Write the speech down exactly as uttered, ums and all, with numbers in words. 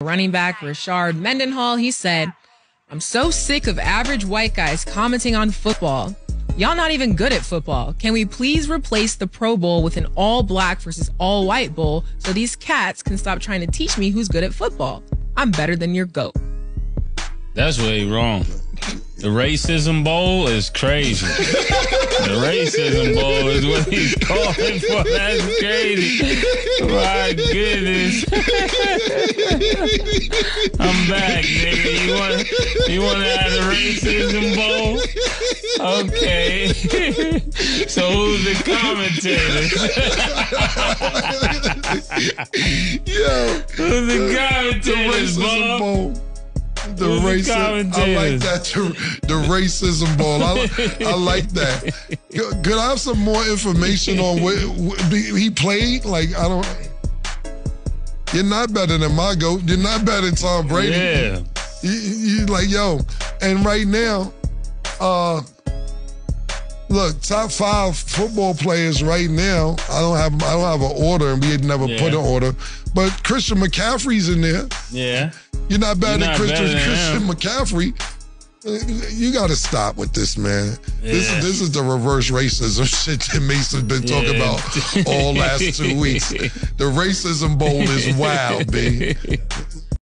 Running back Rashard Mendenhall, he said, "I'm so sick of average white guys commenting on football. Y'all not even good at football. Can we please replace the Pro Bowl with an all-black versus all-white bowl so these cats can stop trying to teach me who's good at football? I'm better than your GOAT." That's way wrong. The racism bowl is crazy. The racism bowl is what he's calling for. That's crazy. My goodness. I'm back, nigga. You want you want to have the racism bowl? Okay. So who's the commentator? Yo, who's the commentator? The racism bowl. bowl. The racism, I like that. The racism ball, I, I like that. Could I have some more information on what, what he played? Like, I don't. You're not better than my GOAT. You're not better than Tom Brady. Yeah. You, you like yo, and right now, uh, look, top five football players right now. I don't have, I don't have an order, and we had never yeah. put an order. But Christian McCaffrey's in there. Yeah. You're not better than Christian, better than Christian McCaffrey. You got to stop with this, man. Yeah. This, is, this is the reverse racism shit that Mason's been talking yeah. about all last two weeks. The racism bowl is wild, B.